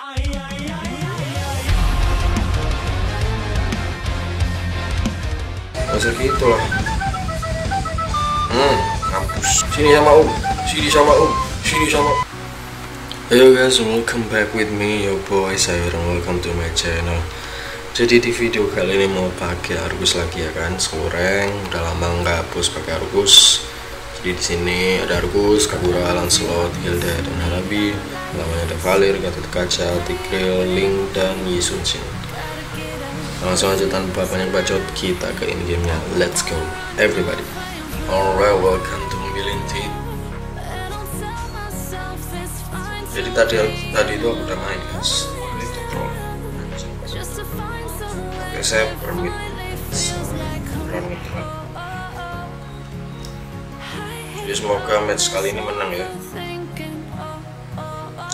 Masa gitu lah. Mampus. Sini sama sini sama sini sama. Hello guys, welcome back with me, yo boy Sayur, welcome to my channel. Jadi di video kali ini mau pakai Argus lagi ya kan, skoreng. Udah lama nggak hapus pakai Argus. Jadi di sini ada Argus, Kagura, Lancelot, Hilda, dan Hanabi. Namanya ada Valir, Gatot Kaca, Tigril, Ling, dan Yisunjin. Langsung aja tanpa banyak bacot, kita ke in gamenya. Let's go everybody. Alright, welcome to Millen Team. Jadi tadi itu aku udah main guys. Itu troll. Oke, saya permit. Jadi semoga match kali ini menang ya.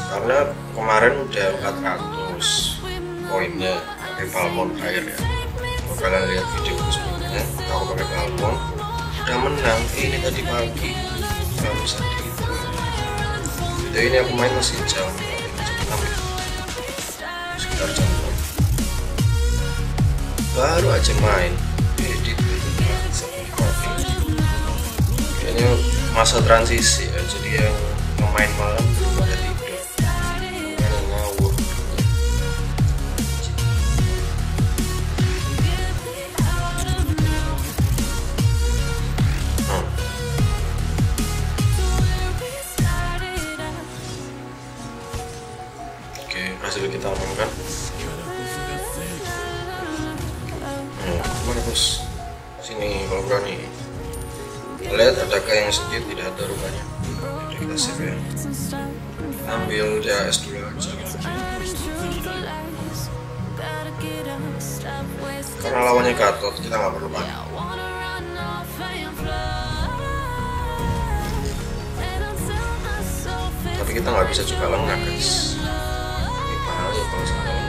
Karena kemarin udah 400 poinnya pakai palmon air ya. Kalau kalian lihat video sebelumnya, aku pakai palmon udah menang. Ini tadi pagi nggak bisa dihitung. Video ini aku main masih jam 6, sekitar jam 6. Baru aja main. Kayaknya masa transisi ya. Jadi yang main malam belum ada tidur. Karena ngawur. Oke, berhasil kita amankan. Kemana bos? Sini kalau berani. Lihat adakah yang sedih, tidak ada rupanya. Jadi kita save ya, ambil JAS dulu aja karena lawannya Gatot, kita nggak perlu pakai. Tapi kita nggak bisa juga lengah guys, ini bahaya kalau saya lengah ya.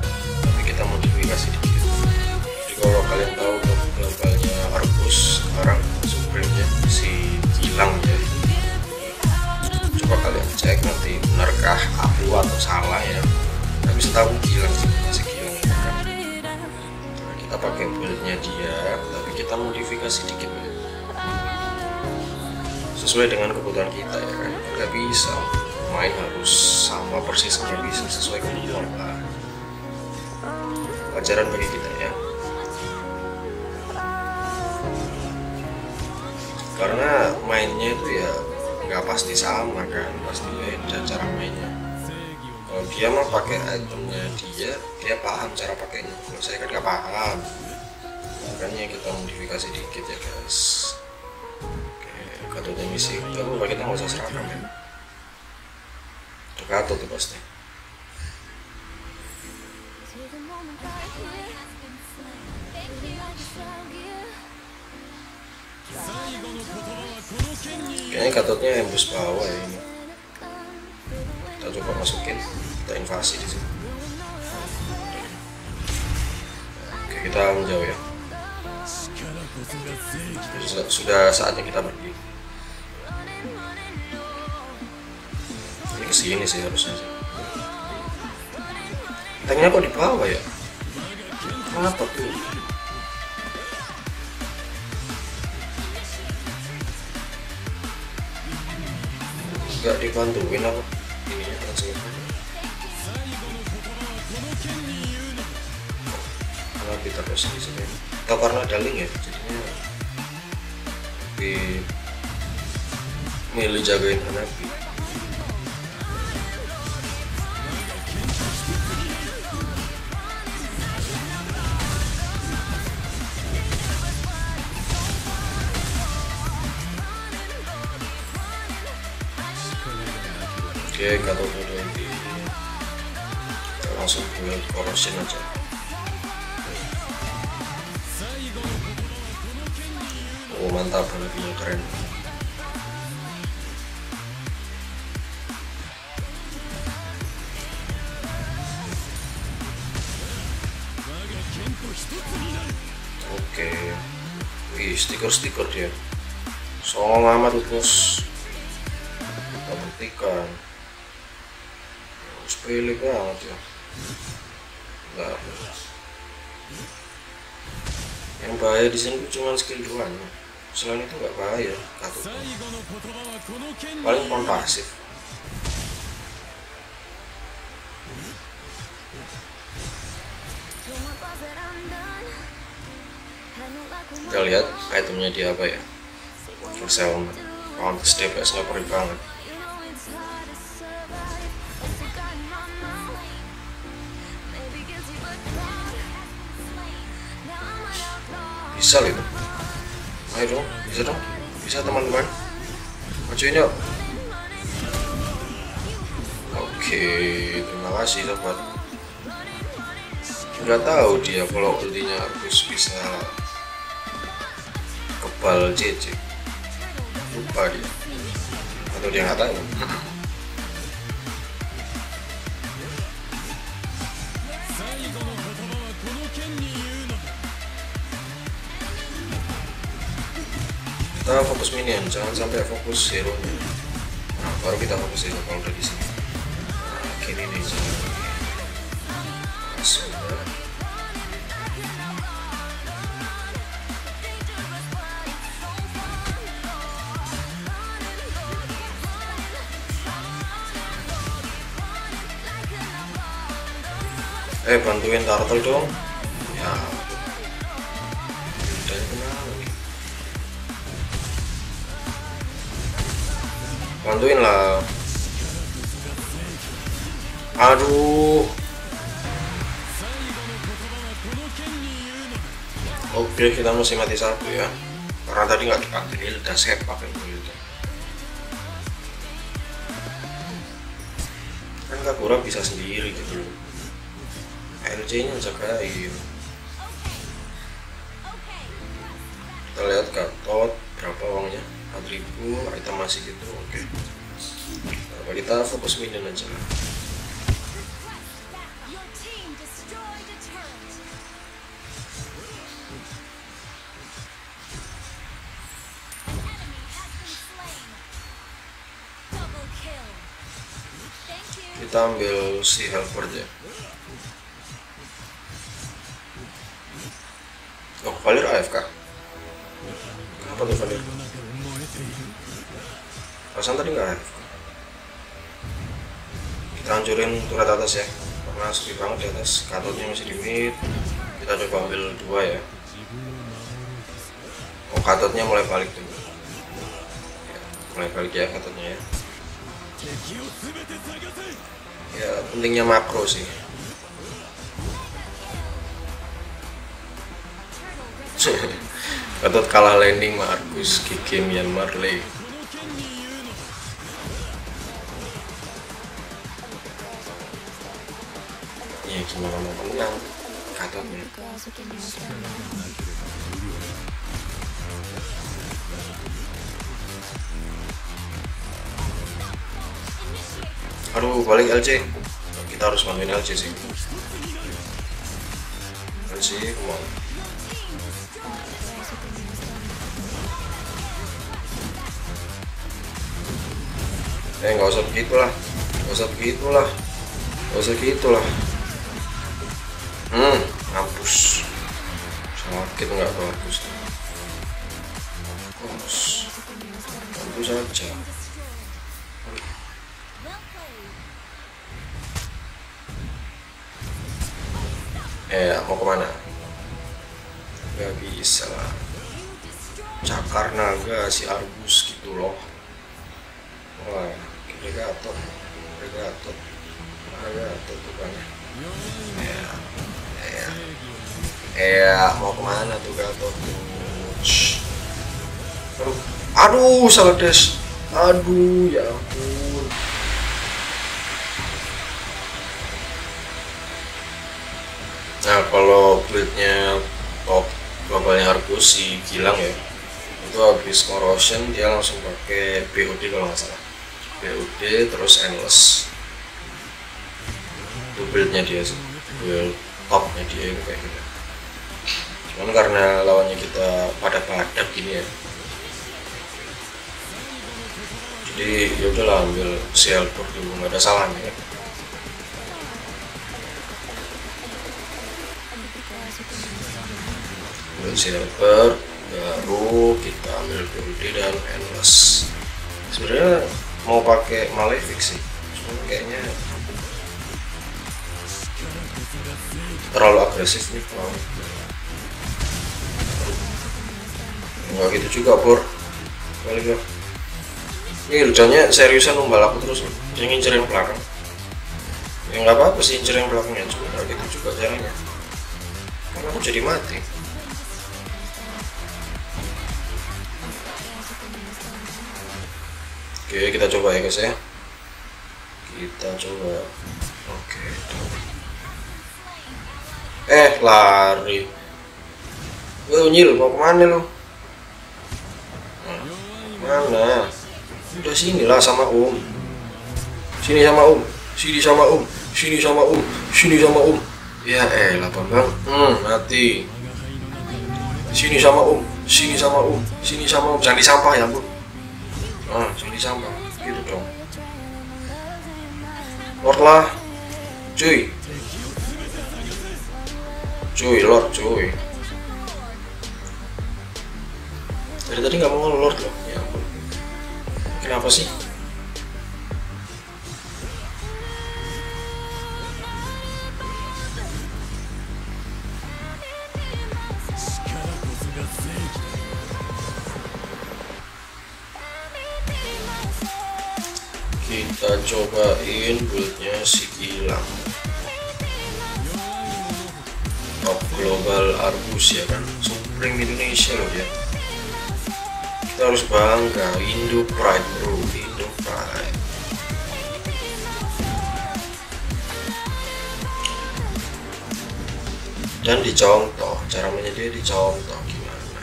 tapi kita modifikasi dikit. Kalau kalian tahu globalnya Argus sekarang supremenya si hilang ya, coba kalian cek nanti benarkah aku atau salah ya, tapi setahu hilang sih, masih hilang ya kan? Nah, kita pakai build-nya dia tapi kita modifikasi dikit ya, sesuai dengan kebutuhan kita ya kan. Nggak bisa main harus sama persis, nggak bisa, sesuai kebutuhan lah. Pelajaran bagi kita ya, karena mainnya itu ya nggak pasti sama kan, pasti beda cara mainnya. Kalau dia mah pakai itemnya dia paham cara pakainya, kalau saya kan nggak paham, makanya kita modifikasi dikit ya guys. Oke, Gatotnya misi nggak apa-apa, kita nggak usah seragam ya, Gatot tuh pasti. Kayaknya Gatotnya embus bawah ya ini. Kita coba masukin, kita invasi di sini. Oke, kita menjauh ya. Sudah saatnya kita pergi. Ini kesini sih harusnya. Tanknya kok di bawah ya? Kenapa tuh? Gak dibantuin aku ininya langsung karena kita terus di sini atau karena ada Ling ya, jadinya di milih jagain hanabi. diye Gatot buradaydı. Nasıl bilmiyorum, araştıracağım. O mantap bunu bilmiyorum. Oke, wih stiker-stiker dia. Soal amat terus kita buktikan. Harus pilih banget ya. Enggak. Yang bahaya di sini cuma skill doang. Selain itu nggak bahaya. Paling pun pasif. Kita lihat itemnya dia apa ya. Persel Countless DPS nya perih banget. Bisa gitu. Ayo dong, bisa dong. Bisa teman-teman. Majuin yuk. Oke, terima kasih sobat. Udah tahu dia kalau ultinya harus bisa kebal JJ, lupa dia atau dia nggak tahu. Kita fokus minion, jangan sampai fokus hero nya. Nah, baru kita fokus hero kalau udah di sini. Nah, gini nih caranya. Bantuin turtle dong ya. Hilda kenal bantuin lah. Aduh, oke, kita mesti mati satu ya, karena tadi nggak dipakai Hilda, saya pakai Hilda kan nggak kurang bisa sendiri gitu loh. LJ nya jagain. Kita lihat Gatot berapa uangnya, 4000 item masih gitu. Oke, nah, kita fokus minion aja lah. Kita ambil si helper ya. Oh, Valir AFK. Kenapa tuh Valir? Perasaan tadi nggak AFK. Kita hancurin turret atas ya, karena sepi banget di atas. Katotnya masih di mid. Kita coba ambil dua ya. Oh, Katotnya mulai balik tuh ya, mulai balik ya Katotnya ya. Ya, pentingnya makro sih. Gatot kalah landing sama Argus, Kiki Myanmar Ling. Ya gimana mau menang Gatotnya. Aduh, balik LC. Kita harus bantuin LC sih. LC kemana? Nggak usah begitulah, nggak usah begitulah, nggak usah begitulah. Mampus, sakit nggak bagus tuh. Mampus, mampus aja. Mau kemana? Nggak bisa lah. Cakar naga si Argus gitu loh. Wah. Gatot bukannya. Mau kemana tuh Gatot? Aduh, salah des. Aduh, ya ampun. Nah kalau build-nya top globalnya Argus si Gilang ya, itu habis corrosion dia langsung pakai BOD kalau nggak salah, BOD terus Endless. Itu build-nya dia sih, build topnya dia itu kayak gitu. Cuman karena lawannya kita padat-padat gini ya, jadi ya udahlah ambil CL pur dulu, nggak ada salahnya ya. Ambil CL pur baru kita ambil BOD dan Endless. Sebenarnya mau pakai Malefix sih, cuma kayaknya terlalu agresif nih kalau nggak gitu juga pur. Balik ya. Ini Hildanya seriusan umbal aku terus, dia ngincerin belakang. Ya nggak apa-apa sih ngincerin belakangnya, cuma kayak gitu juga caranya. Karena aku jadi mati. Oke, kita coba ya guys ya. Kita coba. Oke. Lari. Unyil, mau kemana lu? Mana? Udah sini lah sama om, sini sama om, sini sama om, sini sama om, sini sama om. Ya elah bang, mati. Sini sama om, sini sama om, sini sama om. Jangan di sampah ya bu, jangan di sampah, gitu dong. Lord lah, cuy, cuy lord cuy. Dari tadi nggak mau lord loh, ya ampun. Kenapa sih? Kita cobain build-nya si Gilang top global Argus ya kan, Supreme Indonesia loh ya. Kita harus bangga, Indo Pride bro, Indo Pride. Dan dicontoh, cara menjadi dicontoh gimana?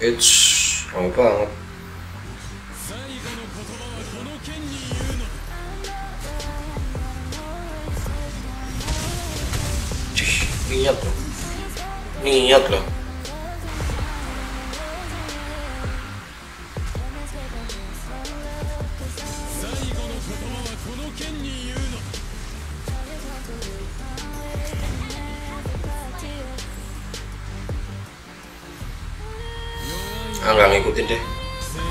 It's ramai banget. Niat bro. Niat loh. Nggak ngikutin deh.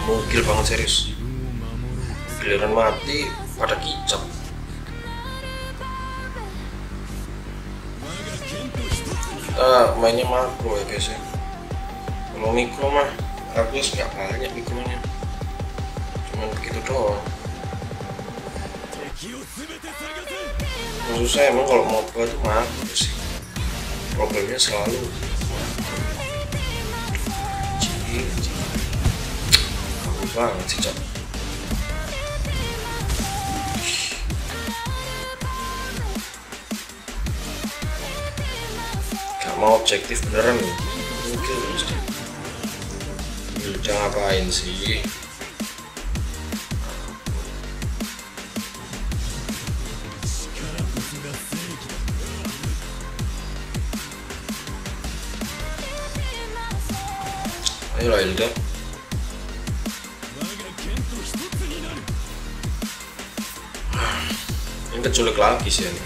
Mungil banget serius. Giliran mati pada kicap. Mainnya makro ya guys ya. Kalau mikro mah aku nggak banyak mikronya, cuman begitu doang. Maksud saya emang kalau mau buat itu makro sih, problemnya selalu makro banget sih cap. Mau objektif beneran nih, mungkin Hilda ngapain sih? Ayolah Hilda. Ini keculik lagi sih ini.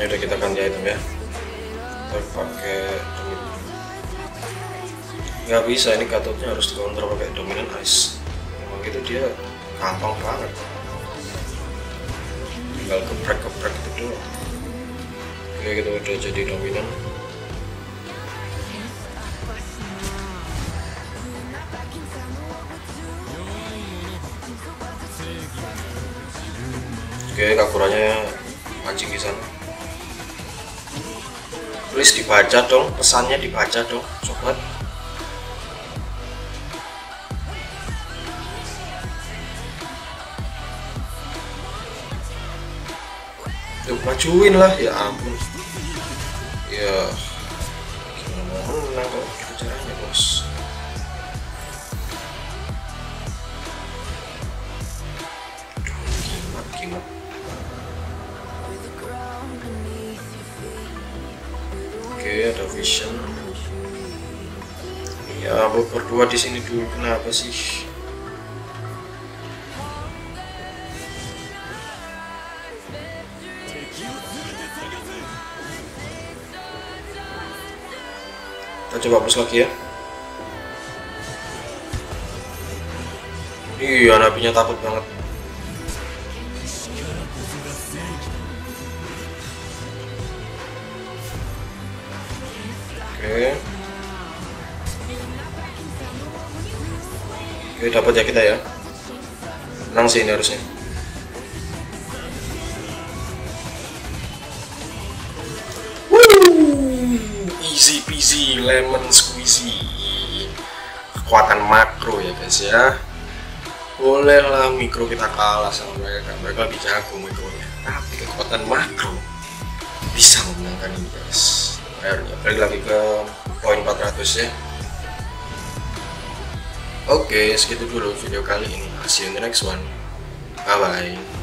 Ya udah kita ganti item ya. Terpakai nggak bisa, ini Gatotnya harus dikontrol pakai dominan ice. Memang gitu dia gampang banget, tinggal geprek-geprek itu doang. Oke, kita udah jadi dominan. Oke, kakuranya mancing di sana. Please dibaca dong, pesannya dibaca dong, sobat. Tuh, majuin lah, ya ampun. Ya, gimana mau menang kok kita caranya, bos. Oke, ada vision. Ya, aku berdua di sini dulu. Kenapa sih? Kita coba push lagi ya. Iya, nabinya takut banget. Oke, dapat ya kita ya. Menang sih ini harusnya. Easy peasy lemon squeezy. Kekuatan makro ya guys ya. Bolehlah mikro kita kalah sama mereka. Mereka lebih jago mikronya. Tapi kekuatan makro bisa memenangkan ini guys. Balik lagi ke poin 400 ya. Oke, segitu dulu video kali ini. See you in the next one. Bye bye.